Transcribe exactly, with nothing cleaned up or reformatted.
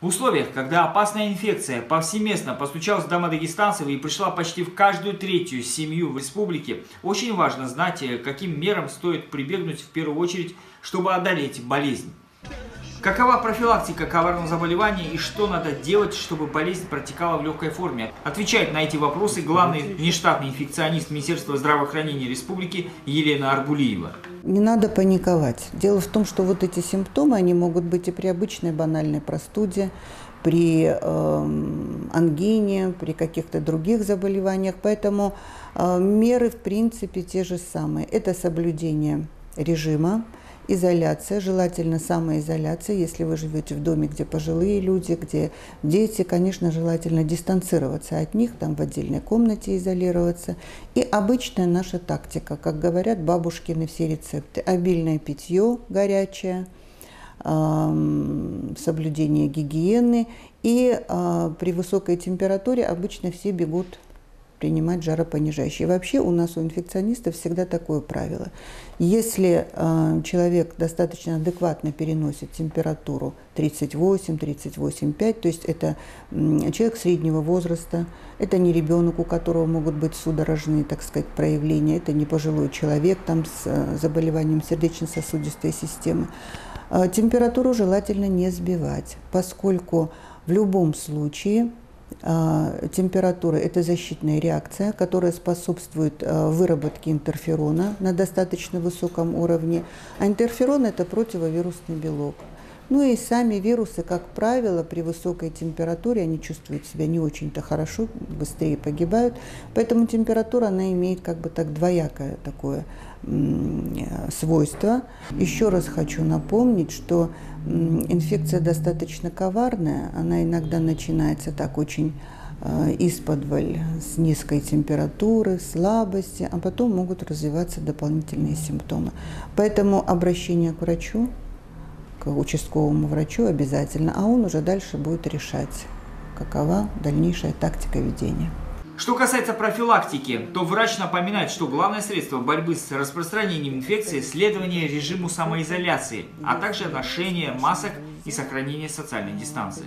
В условиях, когда опасная инфекция повсеместно постучалась в дома дагестанцев и пришла почти в каждую третью семью в республике, очень важно знать, каким мерам стоит прибегнуть в первую очередь, чтобы одолеть болезнь. Какова профилактика коварного заболевания и что надо делать, чтобы болезнь протекала в легкой форме? Отвечает на эти вопросы главный внештатный инфекционист Министерства здравоохранения республики Елена Арбулиева. Не надо паниковать. Дело в том, что вот эти симптомы, они могут быть и при обычной банальной простуде, при э, ангине, при каких-то других заболеваниях. Поэтому э, меры в принципе те же самые. Это соблюдение режима. Изоляция, желательно самоизоляция, если вы живете в доме, где пожилые люди, где дети, конечно, желательно дистанцироваться от них, там в отдельной комнате изолироваться. И обычная наша тактика, как говорят бабушкины все рецепты, обильное питье горячее, соблюдение гигиены, и при высокой температуре обычно все бегут принимать жаропонижающие. Вообще у нас у инфекционистов всегда такое правило. Если э, человек достаточно адекватно переносит температуру тридцать восемь, тридцать восемь и пять, то есть это э, человек среднего возраста, это не ребенок, у которого могут быть судорожные, так сказать, проявления, это не пожилой человек там, с э, заболеванием сердечно-сосудистой системы, э, температуру желательно не сбивать, поскольку в любом случае температура – это защитная реакция, которая способствует выработке интерферона на достаточно высоком уровне. А интерферон – это противовирусный белок. Ну и сами вирусы, как правило, при высокой температуре, они чувствуют себя не очень-то хорошо, быстрее погибают. Поэтому температура, она имеет как бы так двоякое такое свойство. Еще раз хочу напомнить, что инфекция достаточно коварная, она иногда начинается так очень исподволь, с низкой температуры, слабости, а потом могут развиваться дополнительные симптомы. Поэтому обращение к врачу, к участковому врачу обязательно, а он уже дальше будет решать, какова дальнейшая тактика ведения. Что касается профилактики, то врач напоминает, что главное средство борьбы с распространением инфекции – следование режиму самоизоляции, а также ношение масок и сохранение социальной дистанции.